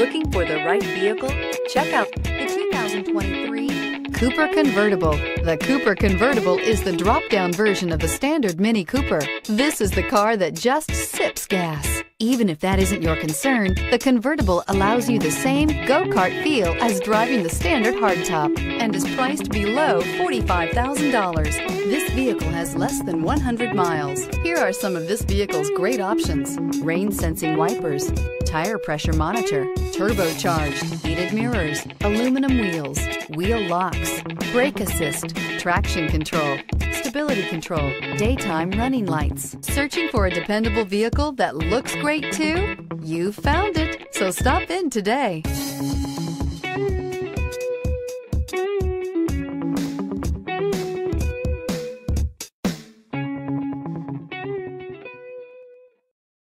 Looking for the right vehicle? Check out the 2023 Cooper Convertible. The Cooper Convertible is the drop-down version of the standard Mini Cooper. This is the car that just sips gas. Even if that isn't your concern, the convertible allows you the same go-kart feel as driving the standard hardtop and is priced below $45,000. This vehicle has less than 100 miles. Here are some of this vehicle's great options: rain-sensing wipers, tire pressure monitor, turbocharged, heated mirrors, aluminum wheels, wheel locks, brake assist, traction control, stability control, daytime running lights. Searching for a dependable vehicle that looks great too? You found it, so stop in today.